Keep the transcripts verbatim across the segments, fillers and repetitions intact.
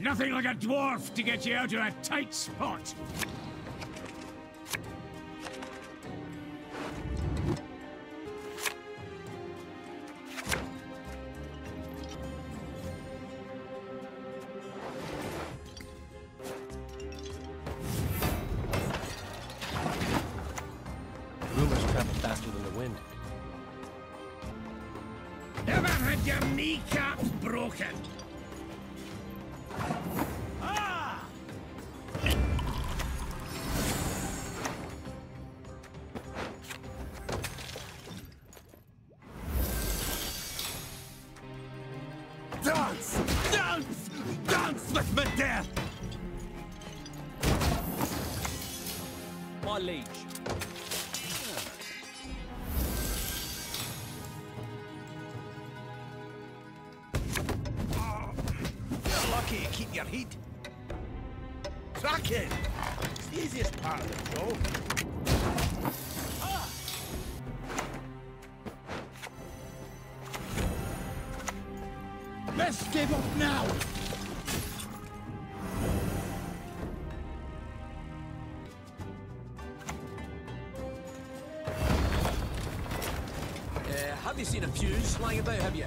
Nothing like a dwarf to get you out of a tight spot. Have you seen a fuse flying about, have you?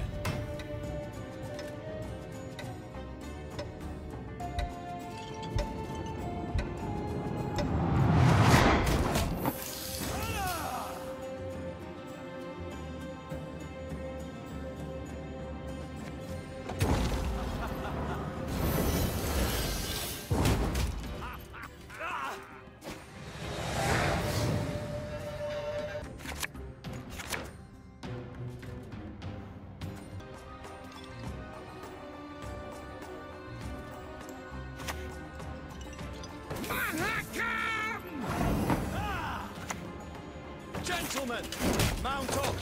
Mount up!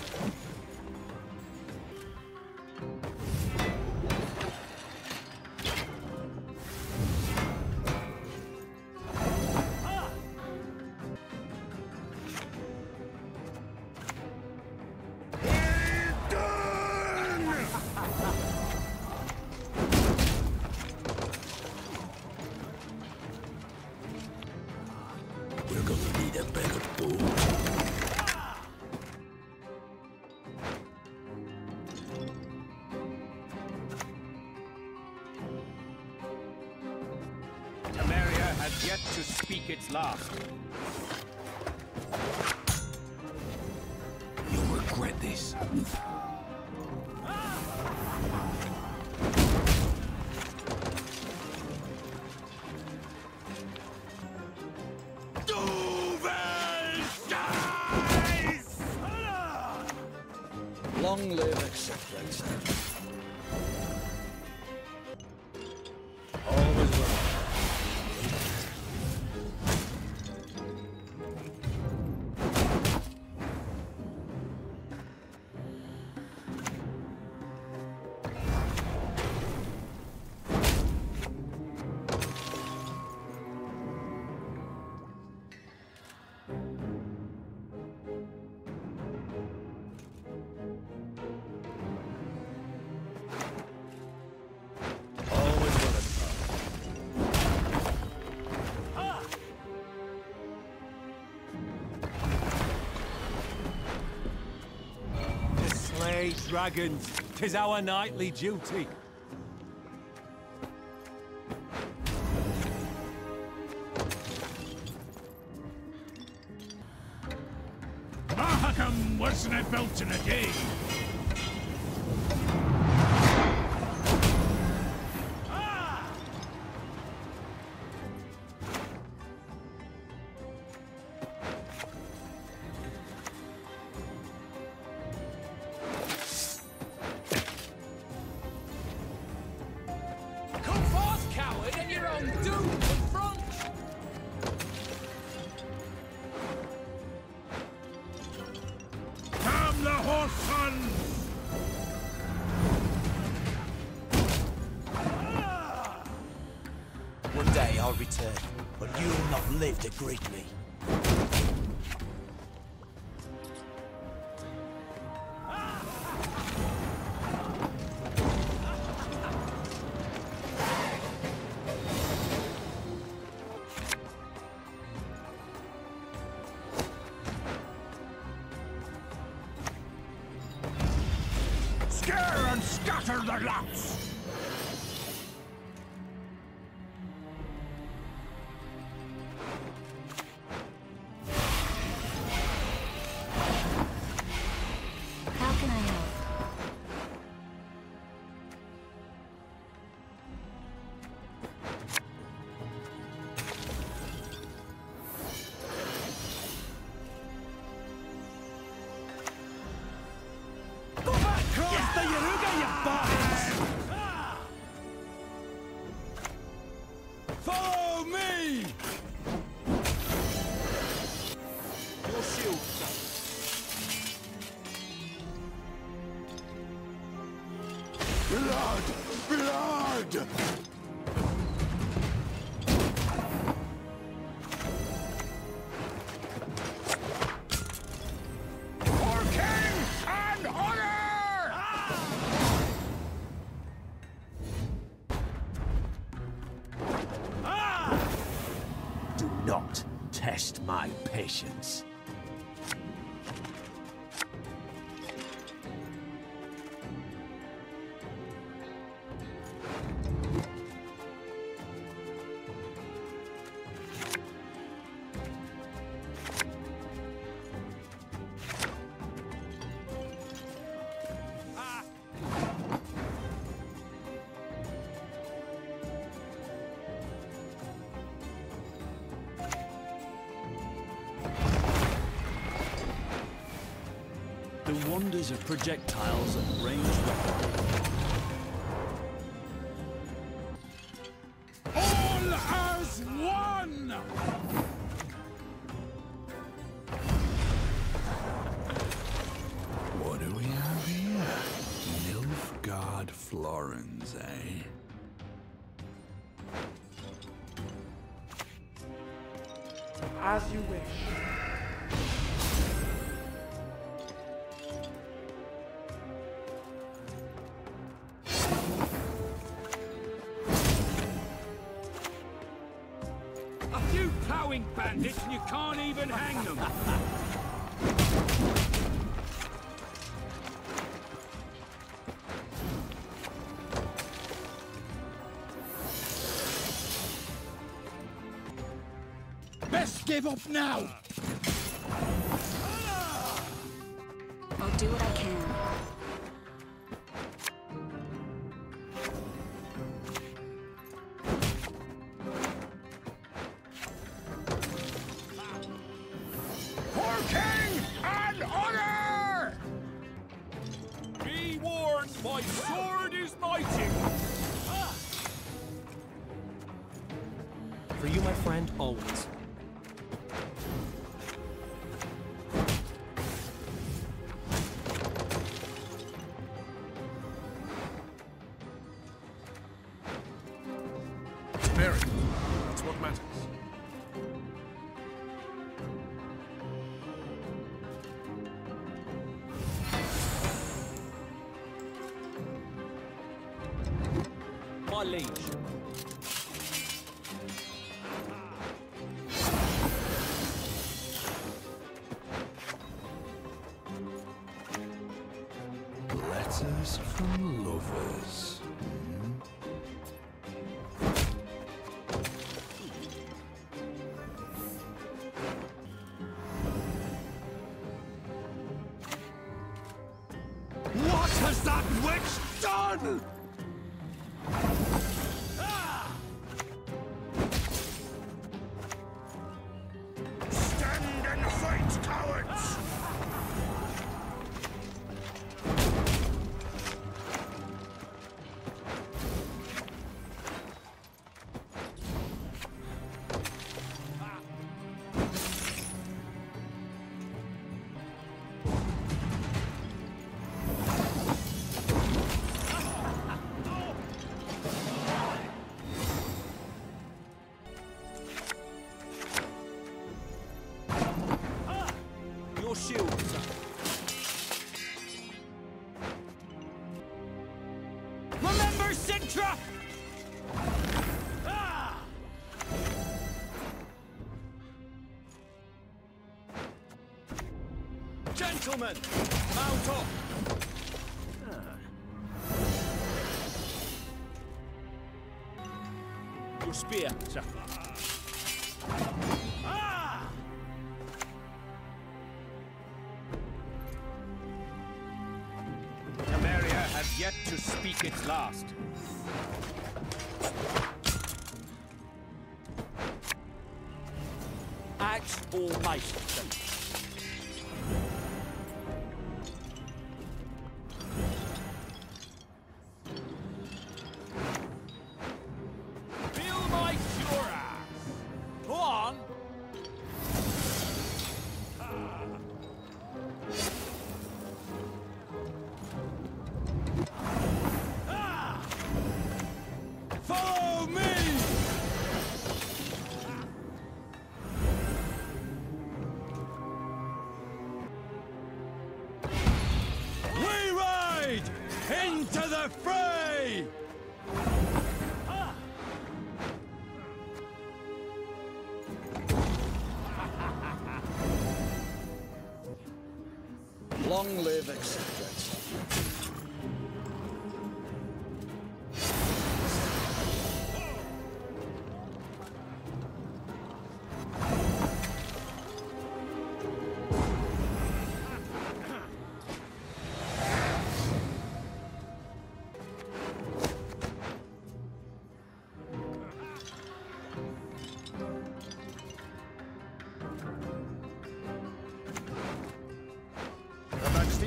It's lost. You'll regret this. Long live Exceptorix. Dragons, 'tis our nightly duty. Mahakam wasn't a belt in a day. Great me. Scare and scatter the lots! How can I help? Blood! Blood! For king and honor! Ah! Ah! Do not test my patience. The wonders of projectiles and ranged weapons. All as one! What do we have here? Nilfgaard florins, eh? As you wish. Bandits and you can't even hang them. Best give up now. I'll do what I can. My sword is mighty! Ah. For you, my friend, always. Temeria. That's what matters. My liege. Letters from lovers. Hmm? What has that witch done? Remember Sintra! Ah! Gentlemen, mount up! Ah. your spear, sir. Ah! Temeria has yet to speak its last. Axe or mace, sir. Into the fray! Ah. Long live Exceptorix.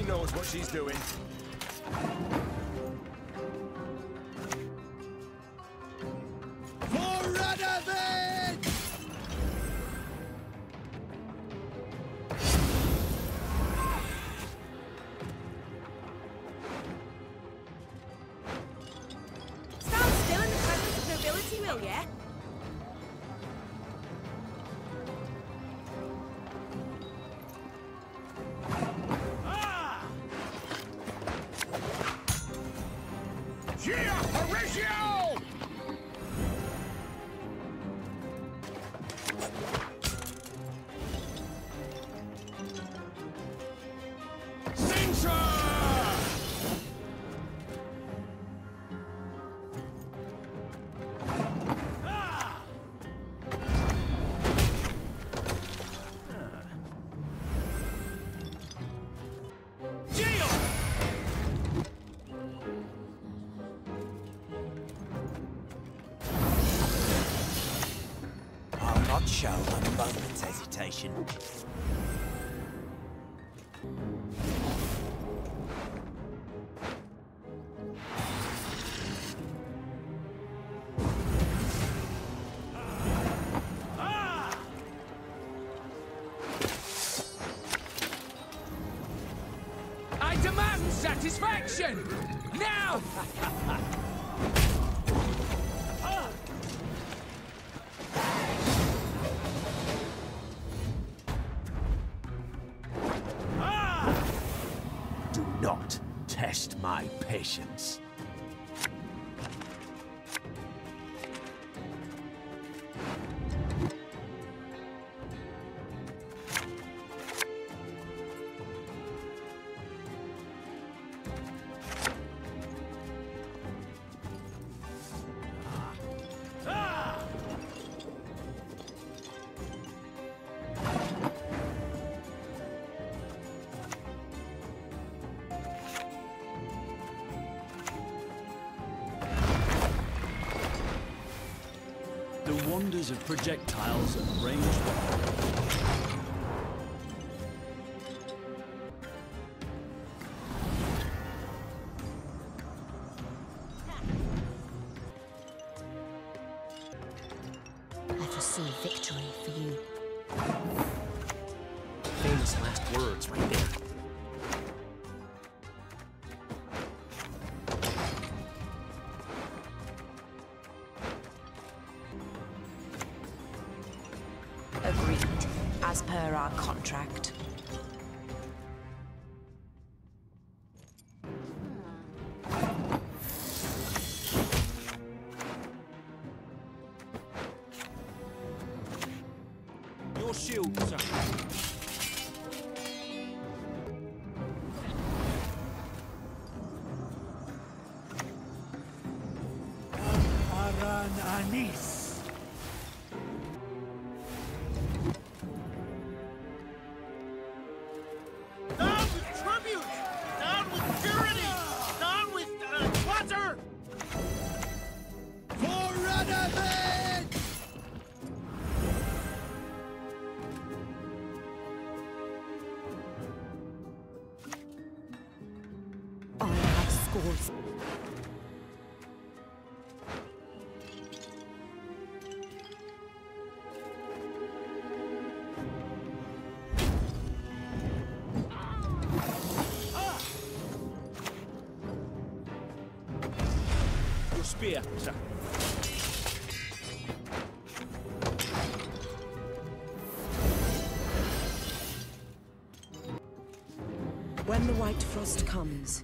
Knows what she's doing. For Radovic! Stand still in the presence of nobility, will ya? Sintra! Show a moment's hesitation. I demand satisfaction! Now! Not test my patience. The wonders of projectiles and ranged weapons. I foresee victory for you. Famous last words right there. Agreed, as per our contract. Your shield, sir. Aran Anis. force. Your spear, sir. When the white frost comes,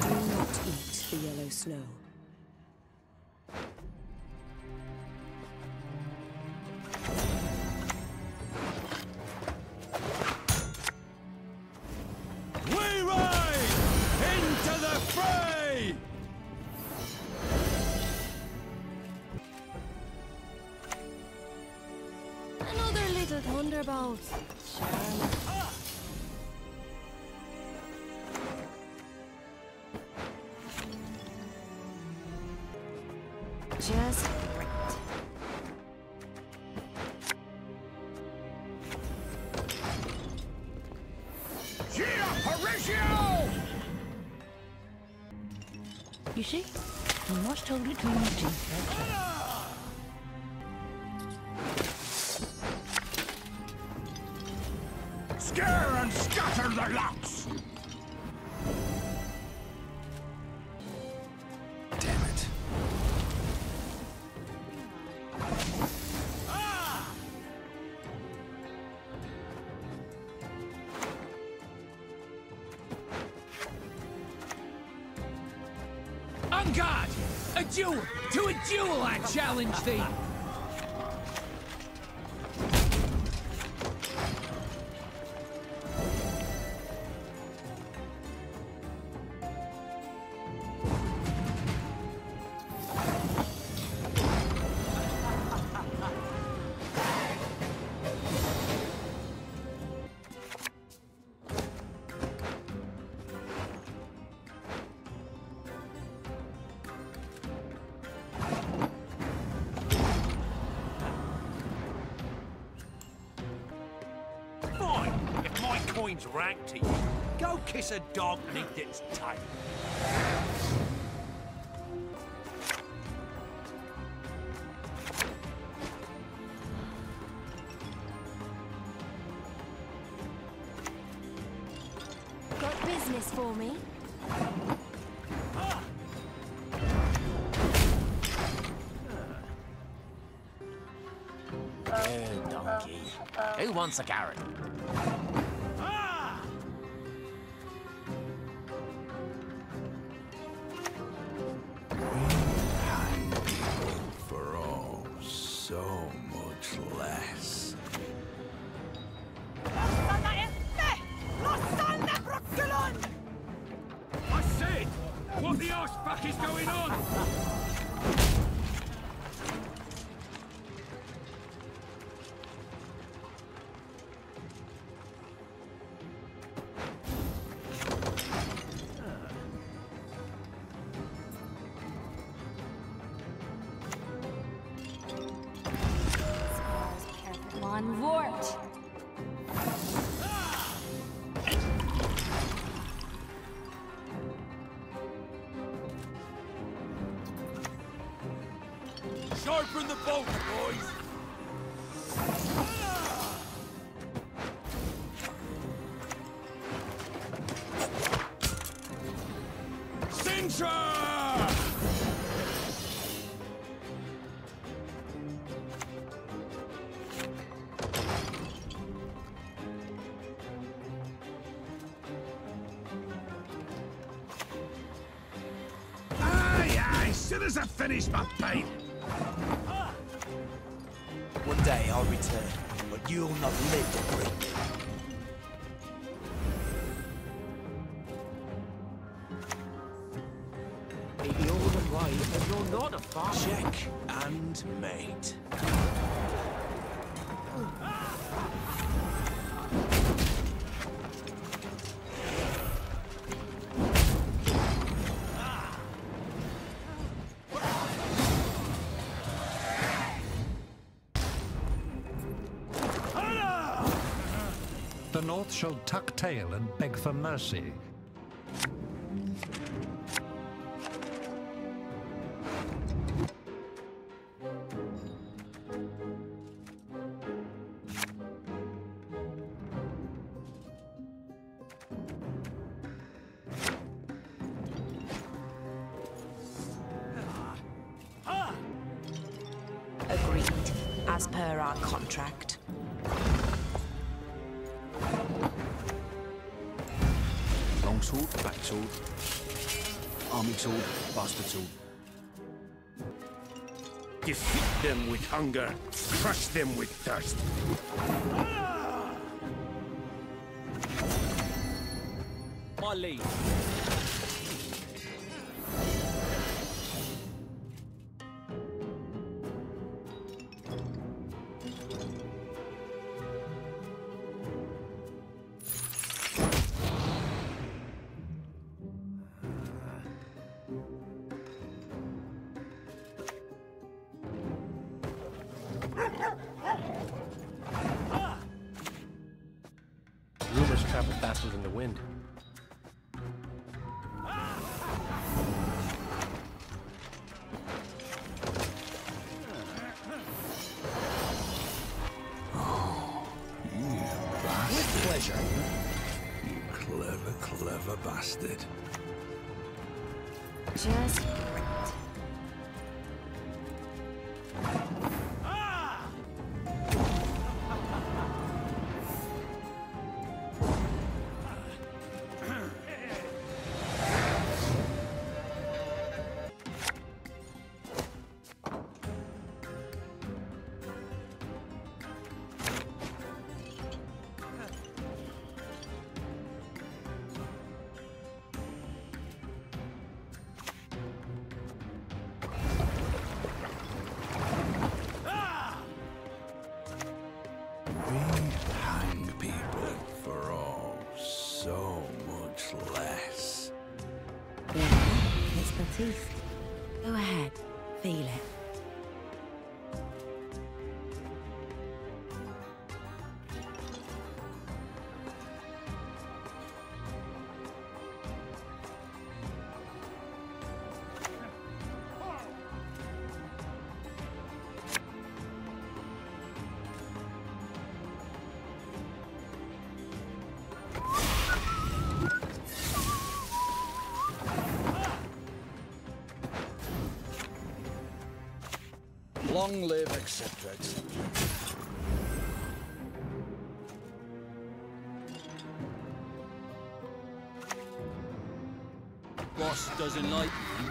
do not eat the yellow snow. We ride into the fray! Another little thunderbolt. Just great. Gia Parisio! You see, you must hold it to your teeth. Scare and scatter the lots! God, a duel! To a duel, I challenge thee! Coin's rank to you. Go kiss a dog and eat its tail. Got business for me? Ah. Oh, donkey. Who wants a carrot? What the arsefuck is going on? One wart. Sharpen the bolt, boys! Sintra! Aye, aye, soon as I finish my paint. One day I'll return, but you'll not live to break me. You're the right, but you're not a farmer. Check and mate. The North shall tuck tail and beg for mercy. as per our contract. Longsword, backsword, army sword, bastard sword. Defeat them with hunger, crush them with thirst. Molly. Rumors travel faster than the wind. Oh, you bastard. With pleasure. You clever, clever bastard. Just... Go ahead, feel it. Long live Exceptorix. Boss doesn't like you.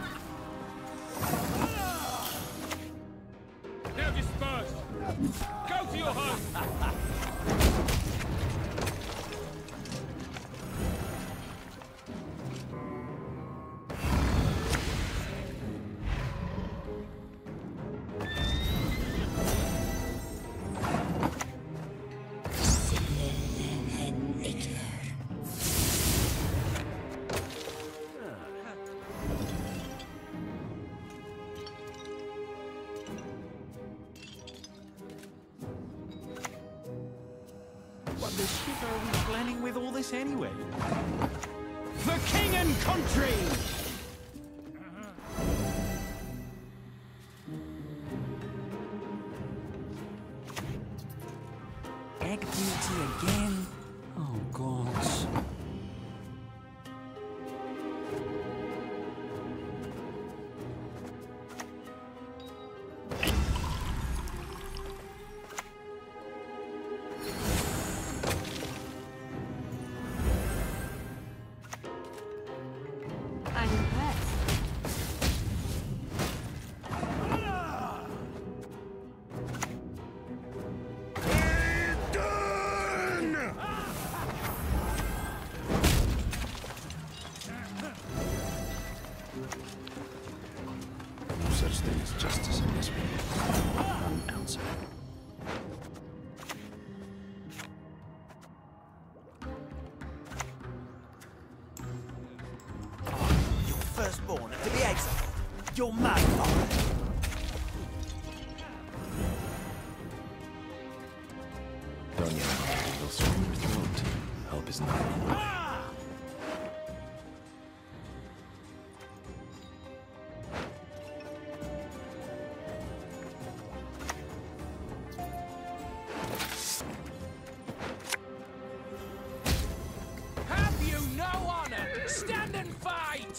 Now disperse! Go to your home! What the shit are we planning with all this anyway? For king and country! Egg duty again? Oh, gods. Such thing as justice in this world. One ounce of it. Your firstborn are to be exiled. You're mad, father. Don't you know, you'll swim your throat. Help is not enough. Stand and fight!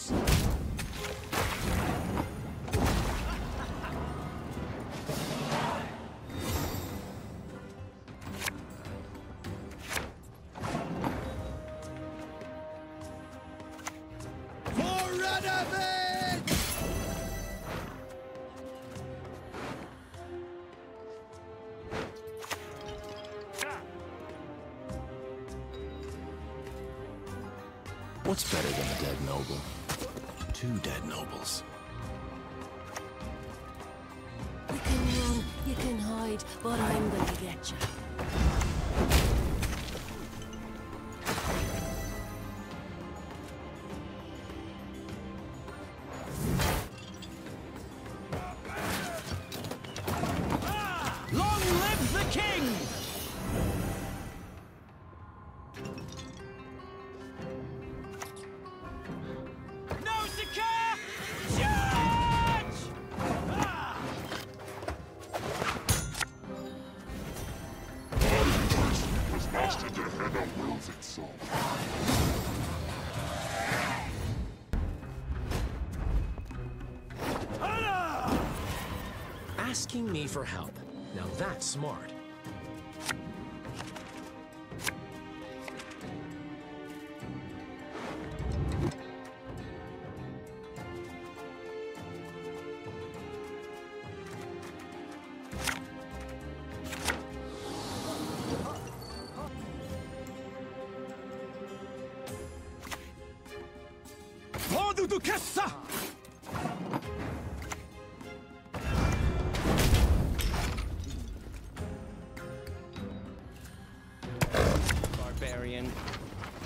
What's better than a dead noble? Two dead nobles. You can run, you can hide, but I'm gonna get you. Asking me for help. Now that's smart.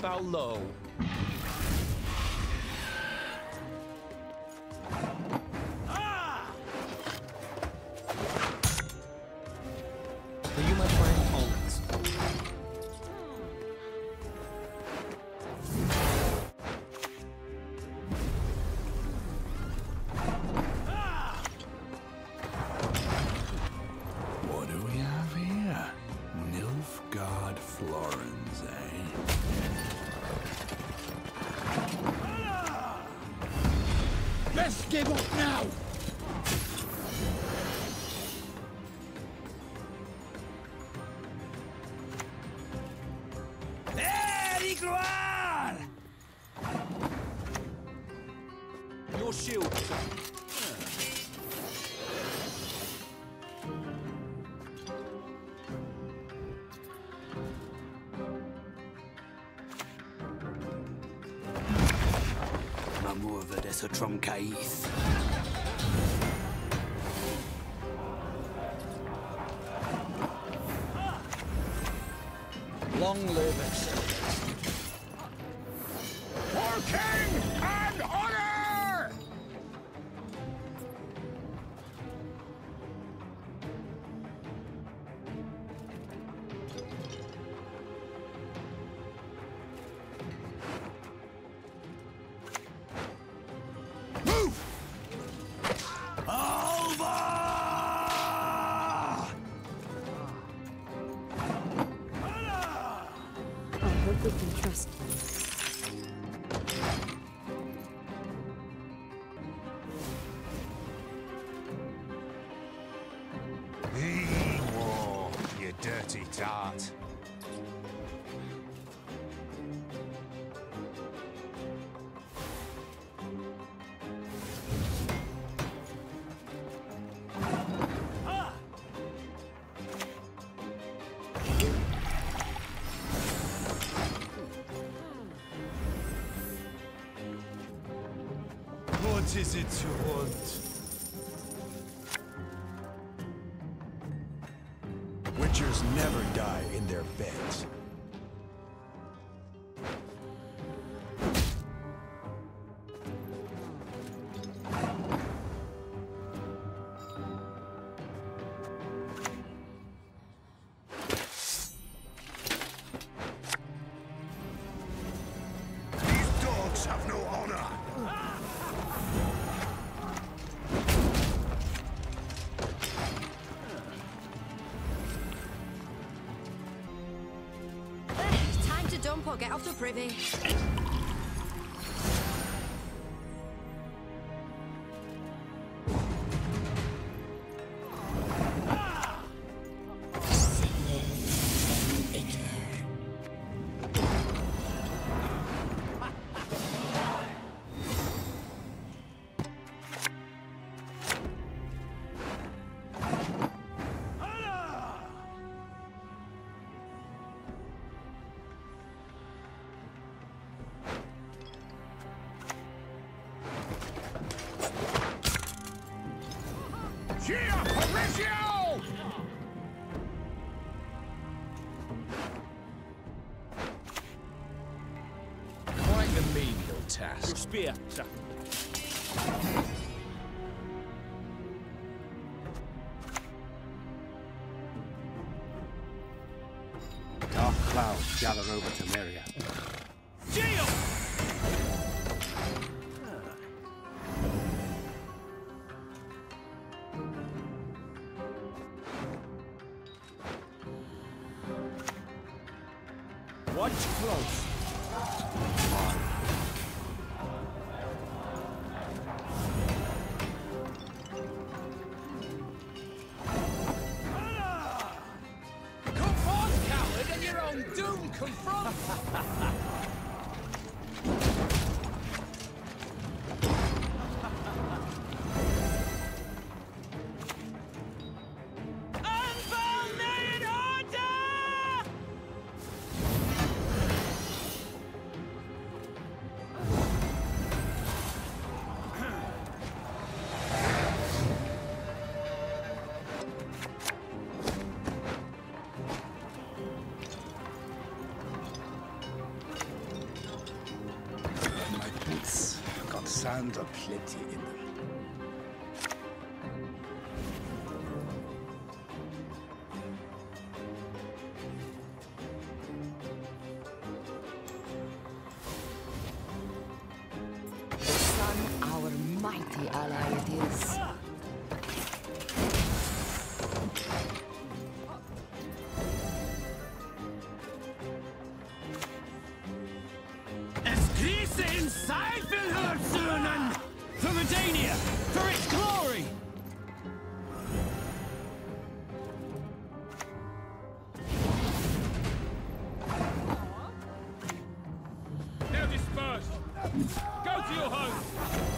Bow low. Ah! For you, my friend, always. Ah! What do we have here? Nilfgaard Florins, eh? Let's give up now! Your shield! There's a truncaith. Long live Exceptorix. For king and honor! We can trust you. Whoa, you dirty tart. What is it you want? Witchers never die in their beds. These dogs have no honor! Don't get off the privy. Quite a menial task. Your spear, sir. Dark clouds gather over Temeria. Geo! Watch close. Come forth, coward, and your own doom confront! Sand are plenty in them. The sun, our mighty ally it is. As Greece inside will hurt soon. For Medania, for its glory! They're dispersed! Go to your homes!